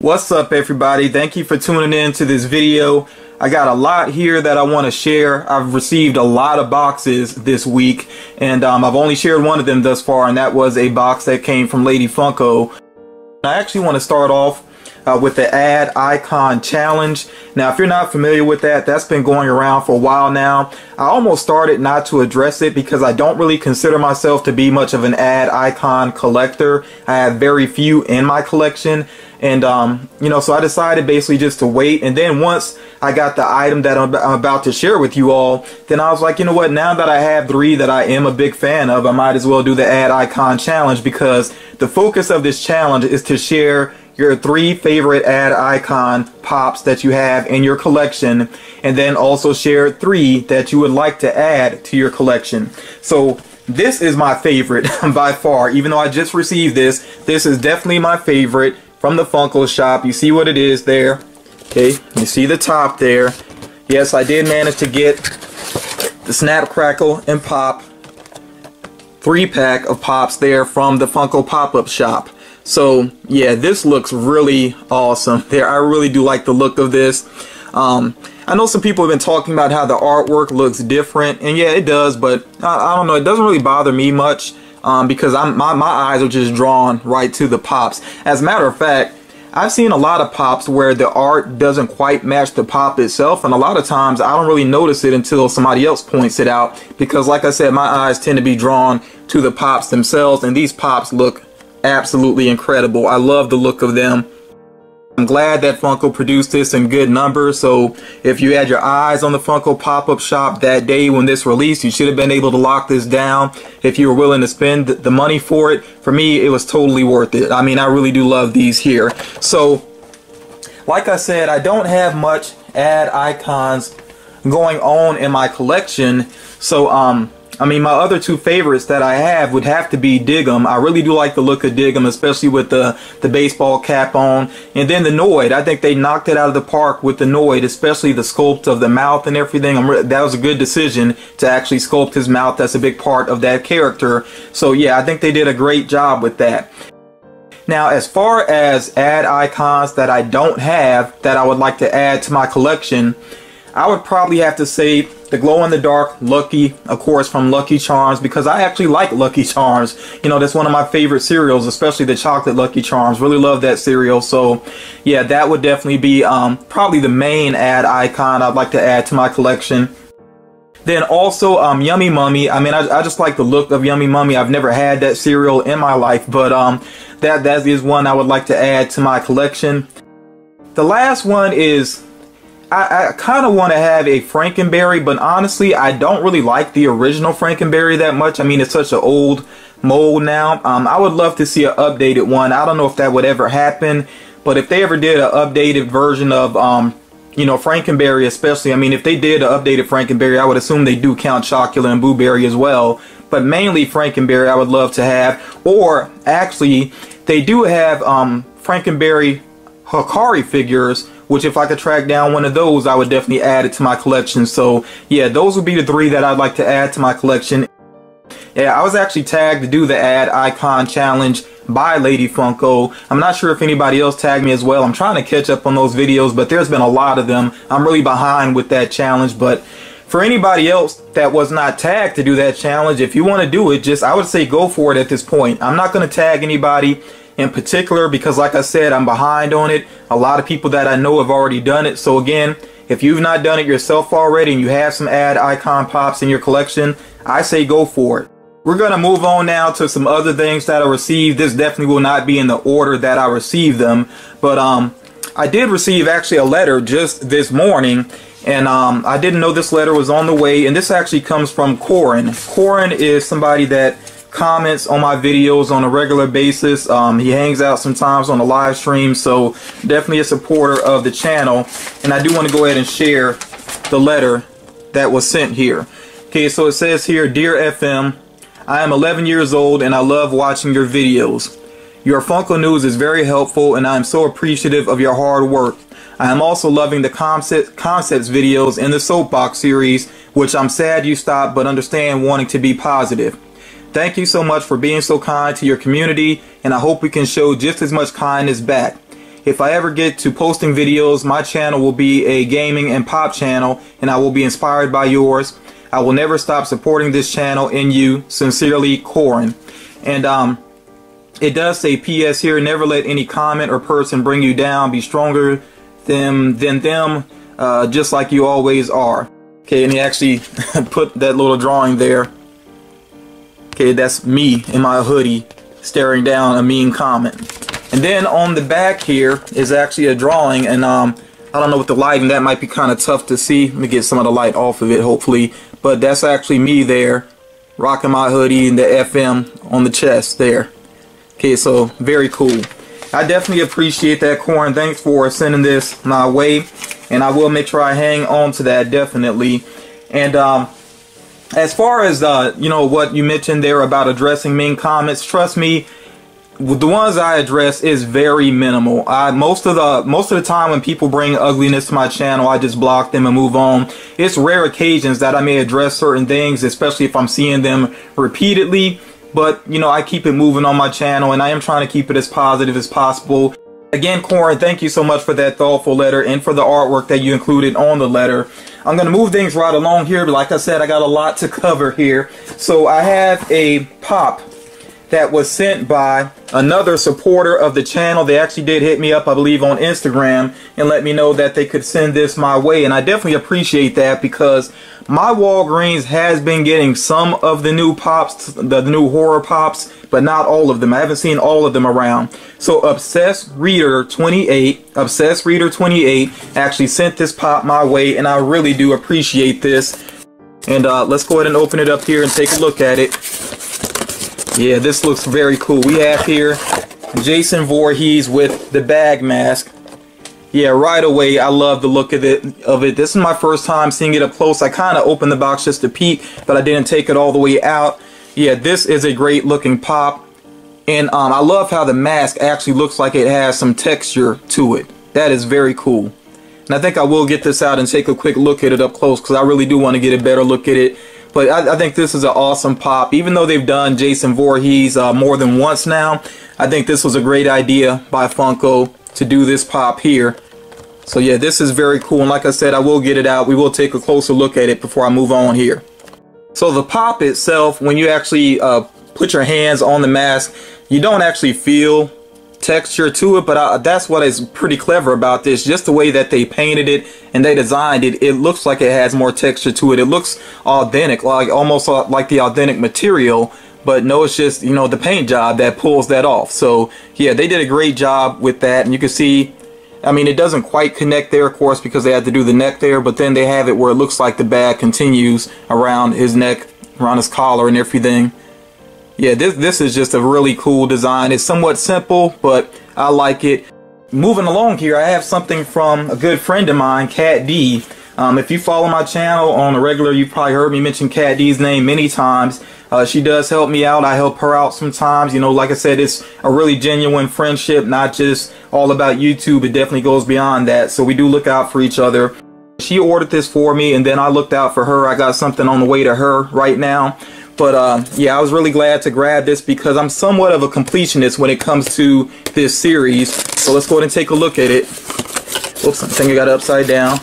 What's up, everybody? Thank you for tuning in to this video. I got a lot here that I want to share. I've received a lot of boxes this week, and I've only shared one of them thus far, and that was a box that came from Lady Funko. I actually want to start off with the Ad Icon Challenge. Now, if you're not familiar with that, that's been going around for a while now. I almost started not to address it because I don't really consider myself to be much of an ad icon collector. I have very few in my collection, and you know, so I decided basically just to wait, and then once I got the item that I'm about to share with you all, then I was like, you know what, now that I have three that I am a big fan of, I might as well do the Ad Icon Challenge, because the focus of this challenge is to share your three favorite ad icon pops that you have in your collection, and then also share three that you would like to add to your collection. So this is my favorite by far. Even though I just received this, this is definitely my favorite from the Funko shop. You see what it is there. Okay, you see the top there. Yes, I did manage to get the Snap, Crackle, and Pop 3-pack of pops there from the Funko pop-up shop. So yeah, this looks really awesome there. I really do like the look of this. I know some people have been talking about how the artwork looks different, and yeah, it does, but I don't know, it doesn't really bother me much because my eyes are just drawn right to the pops. As a matter of fact, I've seen a lot of pops where the art doesn't quite match the pop itself, and a lot of times I don't really notice it until somebody else points it out, because like I said, my eyes tend to be drawn to the pops themselves, and these pops look absolutely incredible. I love the look of them. I'm glad that Funko produced this in good numbers, so if you had your eyes on the Funko pop-up shop that day when this released, you should have been able to lock this down if you were willing to spend the money for it. For me, it was totally worth it. I mean, I really do love these here. So, like I said, I don't have much ad icons going on in my collection, so I mean, my other two favorites that I have would have to be Dig'em. I really do like the look of Dig'em, especially with the baseball cap on. And then the Noid. I think they knocked it out of the park with the Noid, especially the sculpt of the mouth and everything. That was a good decision to actually sculpt his mouth. That's a big part of that character. So yeah, I think they did a great job with that. Now, as far as ad icons that I don't have that I would like to add to my collection, I would probably have to say the glow-in-the-dark Lucky, of course, from Lucky Charms, because I actually like Lucky Charms. You know, that's one of my favorite cereals, especially the chocolate Lucky Charms. Really love that cereal. So yeah, that would definitely be probably the main ad icon I'd like to add to my collection. Then also Yummy Mummy. I mean, I just like the look of Yummy Mummy. I've never had that cereal in my life, but that is one I would like to add to my collection. The last one is, I kind of want to have a Frankenberry, but honestly, I don't really like the original Frankenberry that much. I mean, it's such an old mold now. I would love to see an updated one. I don't know if that would ever happen, but if they ever did an updated version of, you know, Frankenberry especially. I mean, if they did an updated Frankenberry, I would assume they do Count Chocula and Blueberry as well. But mainly Frankenberry I would love to have. Or, actually, they do have Frankenberry Hikari figures, which if I could track down one of those, I would definitely add it to my collection. So yeah, those would be the three that I'd like to add to my collection. Yeah, I was actually tagged to do the Ad Icon Challenge by Lady Funko. I'm not sure if anybody else tagged me as well. I'm trying to catch up on those videos, but there's been a lot of them. I'm really behind with that challenge, but for anybody else that was not tagged to do that challenge, if you want to do it, just, I would say go for it at this point. I'm not going to tag anybody in particular because, like I said, I'm behind on it. A lot of people that I know have already done it. So again, if you've not done it yourself already and you have some ad icon pops in your collection, I say go for it. We're going to move on now to some other things that I received. This definitely will not be in the order that I received them, but I did receive actually a letter just this morning, and I didn't know this letter was on the way, and this actually comes from Corin. Corin is somebody that comments on my videos on a regular basis. He hangs out sometimes on the live stream, so definitely a supporter of the channel, and I do want to go ahead and share the letter that was sent here. Okay, so it says here, Dear FM, I am 11 years old and I love watching your videos. Your Funko News is very helpful and I am so appreciative of your hard work. I am also loving the concepts videos in the Soapbox series, which I'm sad you stopped, but understand wanting to be positive. Thank you so much for being so kind to your community, and I hope we can show just as much kindness back. If I ever get to posting videos, my channel will be a gaming and pop channel, and I will be inspired by yours. I will never stop supporting this channel and you. Sincerely, Corin. And it does say PS here, never let any comment or person bring you down. Be stronger than them, just like you always are. Okay, and he actually put that little drawing there. Okay, that's me in my hoodie staring down a mean comment. And then on the back here is actually a drawing, and I don't know what the lighting, that might be kind of tough to see. Let me get some of the light off of it, hopefully. But that's actually me there, rocking my hoodie and the FM on the chest there. Okay, so very cool. I definitely appreciate that, Corin. Thanks for sending this my way, and I will make sure I hang on to that, definitely. And as far as you know, what you mentioned there about addressing mean comments, trust me, the ones I address is very minimal. Most of the time when people bring ugliness to my channel, I just block them and move on. It's rare occasions that I may address certain things, especially if I'm seeing them repeatedly. But, you know, I keep it moving on my channel, and I am trying to keep it as positive as possible. Again, Corin, thank you so much for that thoughtful letter and for the artwork that you included on the letter. I'm going to move things right along here, but like I said, I got a lot to cover here. So I have a pop that was sent by another supporter of the channel. They actually did hit me up, I believe, on Instagram and let me know that they could send this my way, and I definitely appreciate that, because my Walgreens has been getting some of the new pops, the new horror pops, but not all of them. I haven't seen all of them around. So Obsessed Reader 28, Obsessed Reader 28 actually sent this pop my way, and I really do appreciate this. And let's go ahead and open it up here and take a look at it. Yeah, this looks very cool. We have here Jason Voorhees with the bag mask. Yeah, right away, I love the look of it. This is my first time seeing it up close. I kind of opened the box just to peek, but I didn't take it all the way out. Yeah, this is a great looking pop. And I love how the mask actually looks like it has some texture to it. That is very cool. And I think I will get this out and take a quick look at it up close, because I really do want to get a better look at it. But I think this is an awesome pop. Even though they've done Jason Voorhees more than once now, I think this was a great idea by Funko to do this pop here. So yeah, this is very cool. And like I said, I will get it out. We will take a closer look at it before I move on here. So the pop itself, when you actually put your hands on the mask, you don't actually feel texture to it, but that's what is pretty clever about this. Just the way that they painted it and they designed it, it looks like it has more texture to it. It looks authentic, like almost like the authentic material, but no, it's just, you know, the paint job that pulls that off. So yeah, they did a great job with that. And you can see, I mean, it doesn't quite connect there, of course, because they had to do the neck there, but then they have it where it looks like the bag continues around his neck, around his collar and everything. Yeah, this is just a really cool design. It's somewhat simple, but I like it. Moving along here, I have something from a good friend of mine, Cat D. If you follow my channel on the regular, you've probably heard me mention Cat D's name many times. She does help me out. I help her out sometimes. You know, like I said, it's a really genuine friendship, not just all about YouTube. It definitely goes beyond that. So we do look out for each other. She ordered this for me, and then I looked out for her. I got something on the way to her right now. But yeah, I was really glad to grab this because I'm somewhat of a completionist when it comes to this series. So let's go ahead and take a look at it. Oops, I think I got it upside down.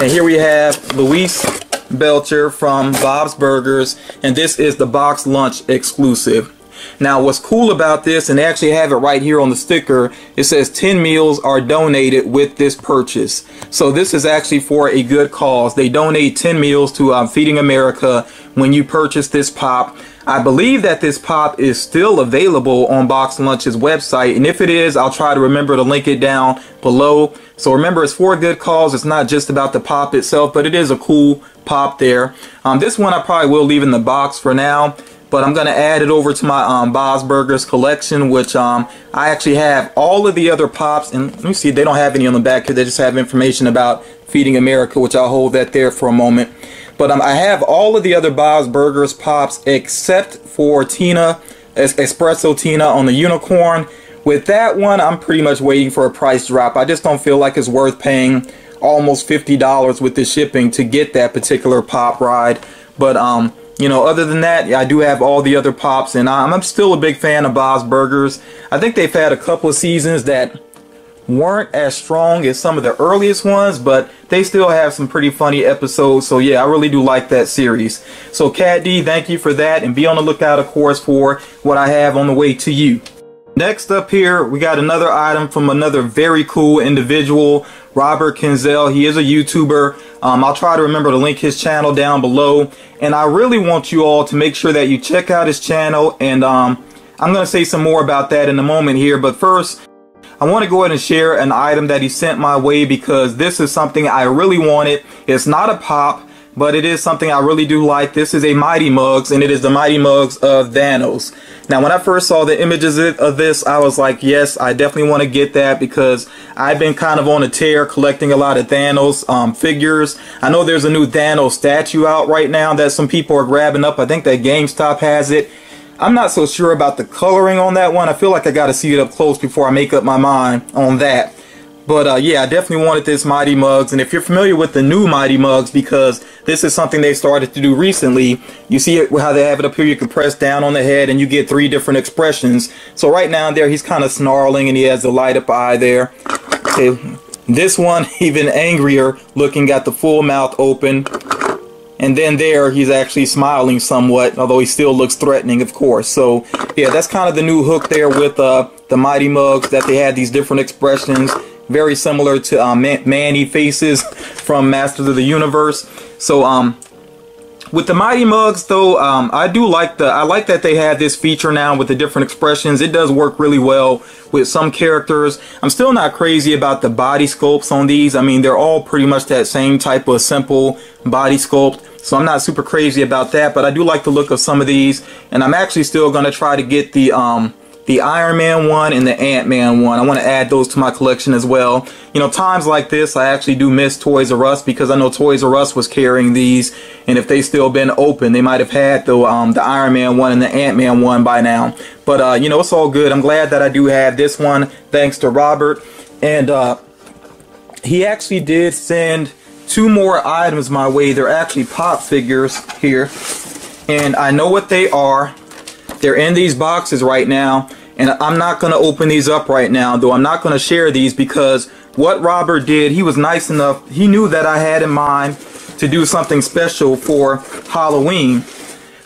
And here we have Louise Belcher from Bob's Burgers, and this is the Box Lunch exclusive. Now, what's cool about this, and they actually have it right here on the sticker, it says 10 meals are donated with this purchase. So this is actually for a good cause. They donate 10 meals to Feeding America when you purchase this pop. I believe that this pop is still available on Box Lunch's website, and if it is, I'll try to remember to link it down below. So remember, it's for a good cause. It's not just about the pop itself, but it is a cool pop there. This one I probably will leave in the box for now, but I'm going to add it over to my Bob's Burgers collection, which I actually have all of the other pops. And let me see, they don't have any on the back here. They just have information about Feeding America, which I'll hold that there for a moment. But I have all of the other Bob's Burgers pops except for Tina, Espresso Tina on the unicorn, With that one, I'm pretty much waiting for a price drop. I just don't feel like it's worth paying almost $50 with the shipping to get that particular pop ride. But, you know, other than that, I do have all the other pops, and I'm still a big fan of Bob's Burgers. I think they've had a couple of seasons that weren't as strong as some of the earliest ones, but they still have some pretty funny episodes. So yeah, I really do like that series. So Cat D, thank you for that, and be on the lookout, of course, for what I have on the way to you. Next up here, we got another item from another very cool individual, Robert Kinzel. He is a YouTuber. I'll try to remember to link his channel down below. And I really want you all to make sure that you check out his channel. And I'm going to say some more about that in a moment here. But first, I want to go ahead and share an item that he sent my way because this is something I really wanted. It's not a pop, but it is something I really do like. This is a Mighty Mugs, and it is the Mighty Mugs of Thanos. Now, when I first saw the images of this, I was like, yes, I definitely want to get that because I've been kind of on a tear collecting a lot of Thanos figures. I know there's a new Thanos statue out right now that some people are grabbing up. I think that GameStop has it. I'm not so sure about the coloring on that one. I feel like I got to see it up close before I make up my mind on that. But yeah, I definitely wanted this Mighty Mugs, and if you're familiar with the new Mighty Mugs, because this is something they started to do recently, you see it, how they have it up here, you can press down on the head and you get three different expressions. So right now there he's kind of snarling and he has the light up eye there. Okay. This one, even angrier looking, got the full mouth open. And then there, he's actually smiling somewhat, although he still looks threatening, of course. So, yeah, that's kind of the new hook there with the Mighty Mugs, that they had these different expressions, very similar to Manny faces from Masters of the Universe. So, with the Mighty Mugs, though, I do like I like that they have this feature now with the different expressions. It does work really well with some characters. I'm still not crazy about the body sculpts on these. I mean, they're all pretty much that same type of simple body sculpt. So I'm not super crazy about that, but I do like the look of some of these. And I'm actually still going to try to get the Iron Man one and the Ant-Man one. I want to add those to my collection as well. You know, times like this, I actually do miss Toys R Us, because I know Toys R Us was carrying these, and if they still been open, they might have had the Iron Man one and the Ant-Man one by now. But, you know, it's all good. I'm glad that I do have this one, thanks to Robert. And he actually did send two more items my way. They're actually pop figures here, and I know what they are. They're in these boxes right now, and I'm not going to open these up right now, though I'm not going to share these, because what Robert did, he was nice enough, he knew that I had in mind to do something special for Halloween.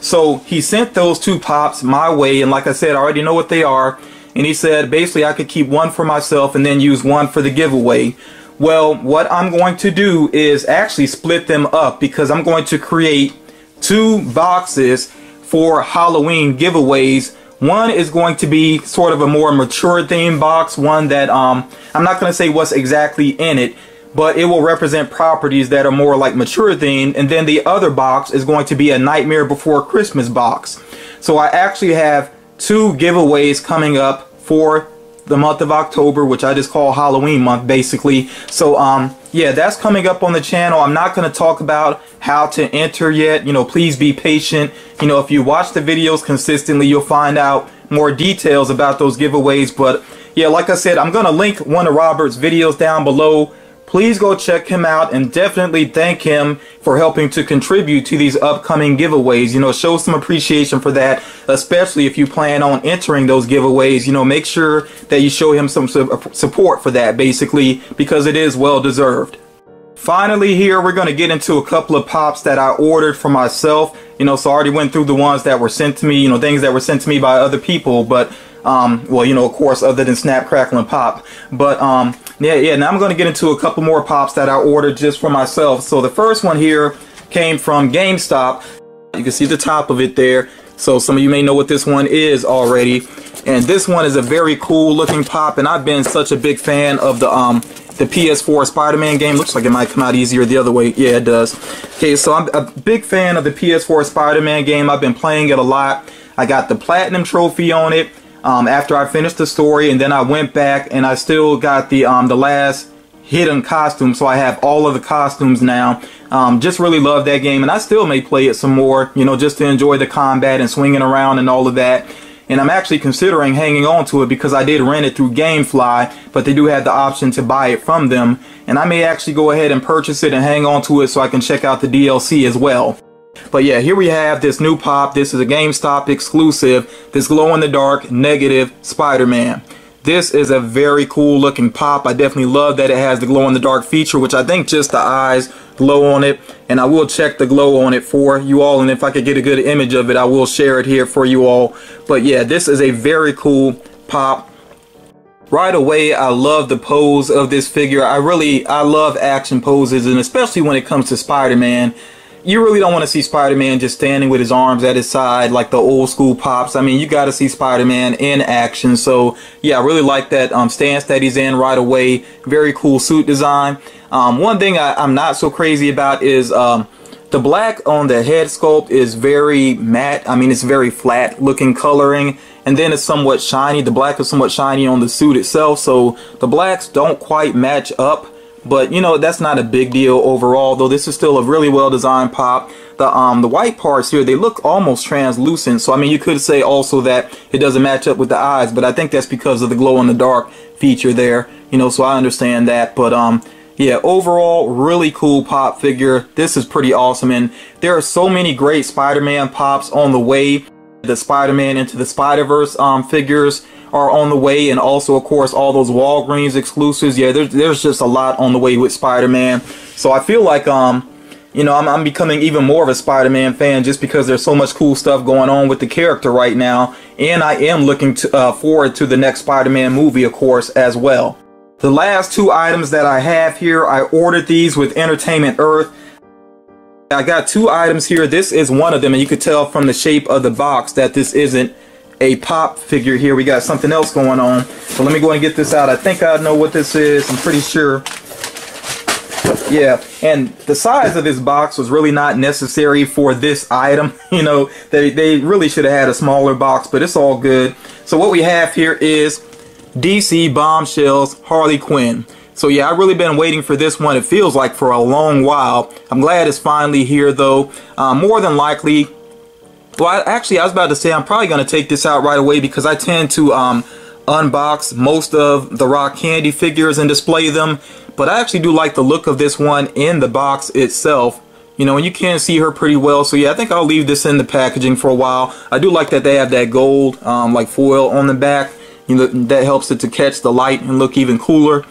So he sent those two pops my way, and like I said, I already know what they are, and he said basically I could keep one for myself and then use one for the giveaway. Well, what I'm going to do is actually split them up, because I'm going to create two boxes for Halloween giveaways. One is going to be sort of a more mature themed box, one that I'm not going to say what's exactly in it, but it will represent properties that are more like mature themed. And then the other box is going to be a Nightmare Before Christmas box. So I actually have two giveaways coming up for the month of October, which I just call Halloween month basically. So yeah, that's coming up on the channel. I'm not going to talk about how to enter yet. You know, please be patient. You know, if you watch the videos consistently, you'll find out more details about those giveaways. But yeah, like I said, I'm going to link one of Robert's videos down below. Please go check him out, and definitely thank him for helping to contribute to these upcoming giveaways. You know, show some appreciation for that, especially if you plan on entering those giveaways. You know, make sure that you show him some support for that, basically, because it is well deserved. Finally here, we're going to get into a couple of pops that I ordered for myself. You know, so I already went through the ones that were sent to me, you know, things that were sent to me by other people, but well, you know, of course, other than Snap, Crackle, and Pop. But yeah, now I'm going to get into a couple more pops that I ordered just for myself. So the first one here came from GameStop. You can see the top of it there. So some of you may know what this one is already. And this one is a very cool looking pop, and I've been such a big fan of the PS4 Spider-Man game. Looks like it might come out easier the other way. Yeah, it does. Okay, so I'm a big fan of the PS4 Spider-Man game. I've been playing it a lot. I got the Platinum Trophy on it. After I finished the story, and then I went back and I still got the last hidden costume, so I have all of the costumes now. Just really love that game, and I still may play it some more, you know, just to enjoy the combat and swinging around and all of that. and I'm actually considering hanging on to it because I did rent it through GameFly, but they do have the option to buy it from them, and I may actually go ahead and purchase it and hang on to it so I can check out the DLC as well. But yeah, here we have this new pop. This is a GameStop exclusive, this glow-in-the-dark negative Spider-Man. This is a very cool looking pop. I definitely love that it has the glow-in-the-dark feature, which I think just the eyes glow on it, and I will check the glow on it for you all, and if I could get a good image of it, I will share it here for you all. But yeah, this is a very cool pop. Right away, I love the pose of this figure. I love action poses, and especially when it comes to Spider-Man. You really don't want to see Spider-Man just standing with his arms at his side like the old school pops. I mean, you got to see Spider-Man in action. So yeah, I really like that stance that he's in right away. Very cool suit design. One thing I'm not so crazy about is the black on the head sculpt is very matte. I mean, it's very flat looking coloring, and then it's somewhat shiny. The black is somewhat shiny on the suit itself, so the blacks don't quite match up. But, you know, that's not a big deal overall, though this is still a really well-designed pop. The white parts here, they look almost translucent, so I mean, you could say also that it doesn't match up with the eyes, but I think that's because of the glow-in-the-dark feature there, you know, so I understand that. But, yeah, overall, really cool pop figure. This is pretty awesome, and there are so many great Spider-Man pops on the way. The Spider-Man Into the Spider-Verse figures are on the way, and also of course all those Walgreens exclusives. Yeah, there's just a lot on the way with Spider-Man, so I feel like you know, I'm becoming even more of a Spider-Man fan just because there's so much cool stuff going on with the character right now, and I am looking forward to the next Spider-Man movie of course as well. The last two items that I have here, I ordered these with Entertainment Earth. I got two items here. This is one of them, and you could tell from the shape of the box that this isn't a pop figure here. We got something else going on. So let me go and get this out. I think I know what this is. I'm pretty sure. Yeah, and the size of this box was really not necessary for this item. You know, they really should have had a smaller box, but it's all good. So what we have here is DC Bombshells Harley Quinn. So yeah, I've really been waiting for this one, it feels like, for a long while. I'm glad it's finally here though. More than likely, well, I was about to say I'm probably going to take this out right away because I tend to unbox most of the Rock Candy figures and display them. But I actually do like the look of this one in the box itself. You know, and you can see her pretty well. So yeah, I think I'll leave this in the packaging for a while. I do like that they have that gold like foil on the back. You know, that helps it to catch the light and look even cooler.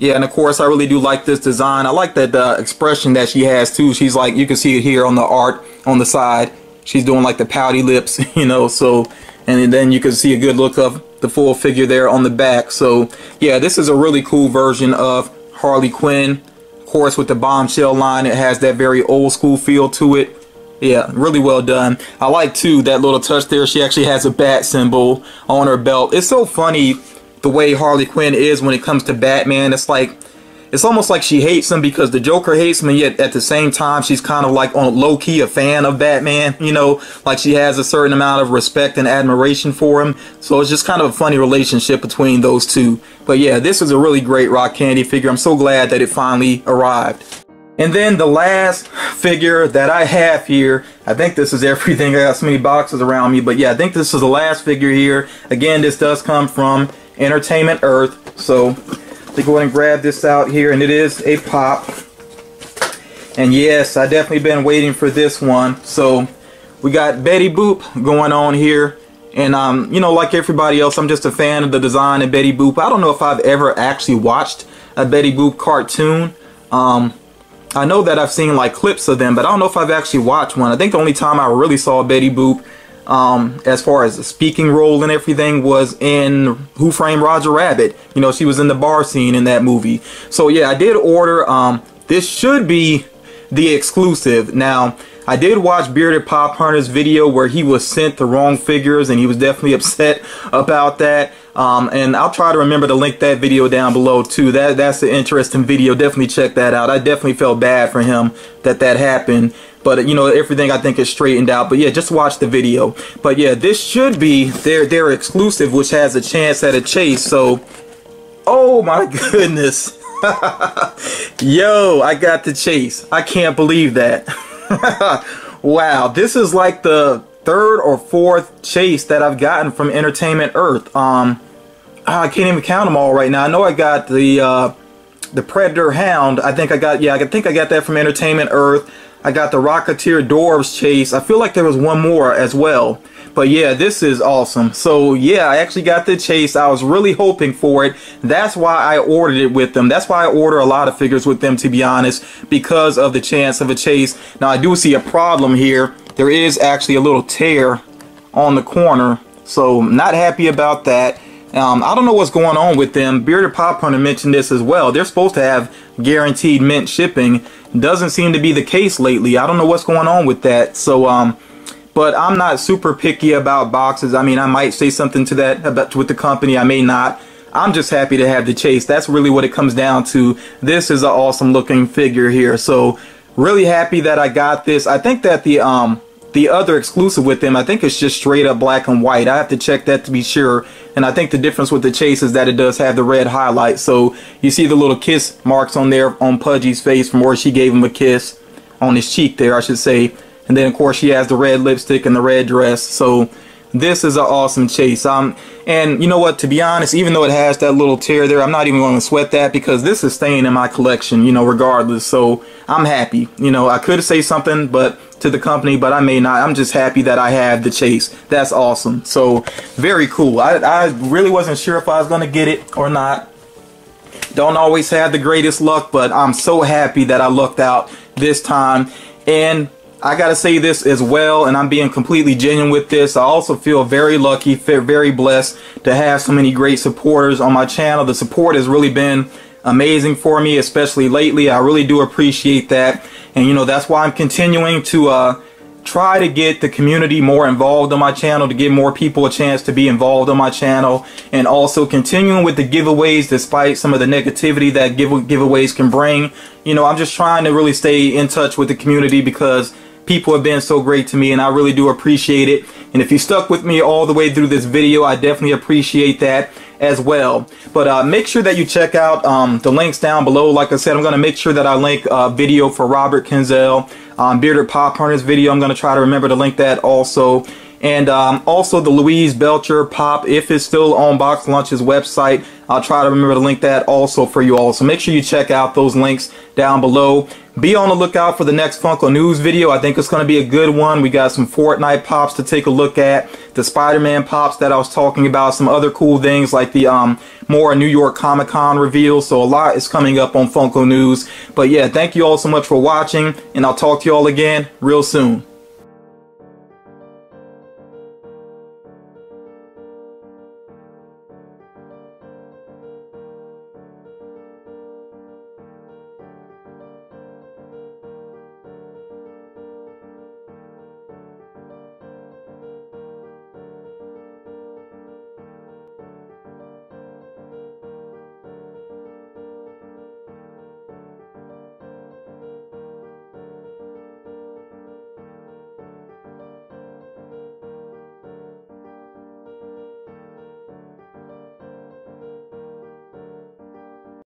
Yeah, and of course, I really do like this design. I like that expression that she has too. She's like, you can see it here on the art on the side. She's doing like the pouty lips, you know, so, and then you can see a good look of the full figure there on the back. So yeah, this is a really cool version of Harley Quinn. Of course, with the bombshell line, it has that very old school feel to it. Yeah, really well done. I like too that little touch there. She actually has a bat symbol on her belt. It's so funny the way Harley Quinn is when it comes to Batman. It's like, it's almost like she hates him because the Joker hates him, and yet at the same time she's kind of like on low-key a fan of Batman, you know, like she has a certain amount of respect and admiration for him. So it's just kind of a funny relationship between those two. But yeah, this is a really great Rock Candy figure. I'm so glad that it finally arrived. And then the last figure that I have here, I think this is everything. I got so many boxes around me, but yeah, I think this is the last figure here. Again, this does come from Entertainment Earth, so to go ahead and grab this out here, and it is a pop. And yes, I definitely been waiting for this one. So we got Betty Boop going on here, and you know, like everybody else, I'm just a fan of the design of Betty Boop. I don't know if I've ever actually watched a Betty Boop cartoon. I know that I've seen like clips of them, but I don't know if I've actually watched one. I think the only time I really saw Betty Boop as far as the speaking role and everything was in Who Framed Roger Rabbit. You know, she was in the bar scene in that movie. So yeah, I did order, this should be the exclusive. Now, I did watch Bearded Pop Hunter's video where he was sent the wrong figures, and he was definitely upset about that. And I'll try to remember to link that video down below too. That's an interesting video. Definitely check that out. I definitely felt bad for him that that happened. But, you know, everything I think is straightened out. But yeah, just watch the video. But yeah, this should be their exclusive, which has a chance at a chase. So, oh my goodness. Yo, I got the chase. I can't believe that. Wow, this is like the third or fourth chase that I've gotten from Entertainment Earth. I can't even count them all right now. I know I got the Predator Hound. I think I got, yeah, I think I got that from Entertainment Earth. I got the Rocketeer Dwarves chase. I feel like there was one more as well. But yeah, this is awesome. So yeah, I actually got the chase. I was really hoping for it. That's why I ordered it with them. That's why I order a lot of figures with them, to be honest, because of the chance of a chase. Now I do see a problem here. There is actually a little tear on the corner, so not happy about that. I don't know what's going on with them. Bearded Pop Hunter mentioned this as well. They're supposed to have guaranteed mint shipping. Doesn't seem to be the case lately. I don't know what's going on with that. So but I'm not super picky about boxes. I mean, I might say something to that about with the company. I may not. I'm just happy to have the chase. That's really what it comes down to. This is an awesome looking figure here. So really happy that I got this. I think that the other exclusive with them, I think it's just straight up black and white. I have to check that to be sure. And I think the difference with the chase is that it does have the red highlight. So you see the little kiss marks on there on Pudgy's face from where she gave him a kiss on his cheek there, I should say. And then, of course, she has the red lipstick and the red dress. So this is an awesome chase. And you know what? To be honest, even though it has that little tear there, I'm not even going to sweat that because this is staying in my collection, you know, regardless. So I'm happy. You know, I could say something to the company, but I may not. I'm just happy that I have the chase. That's awesome. So very cool. I really wasn't sure if I was going to get it or not. Don't always have the greatest luck, but I'm so happy that I lucked out this time. And I gotta say this as well, and I'm being completely genuine with this. I also feel very lucky, very blessed to have so many great supporters on my channel. The support has really been amazing for me, especially lately. I really do appreciate that. And you know, that's why I'm continuing to try to get the community more involved on my channel, to give more people a chance to be involved on my channel, and also continuing with the giveaways despite some of the negativity that giveaways can bring. You know, I'm just trying to really stay in touch with the community because people have been so great to me, and I really do appreciate it. And if you stuck with me all the way through this video, I definitely appreciate that as well. But make sure that you check out the links down below. Like I said, I'm going to make sure that I link a video for Robert Kinzel, Bearded Pop Hunter's video. I'm going to try to remember to link that also. And also the Louise Belcher Pop, if it's still on Box Lunch's website, I'll try to remember to link that also for you all. So make sure you check out those links down below. Be on the lookout for the next Funko News video. I think it's going to be a good one. We got some Fortnite pops to take a look at, the Spider-Man pops that I was talking about, some other cool things like the more New York Comic-Con reveal. So a lot is coming up on Funko News. But yeah, thank you all so much for watching, and I'll talk to you all again real soon.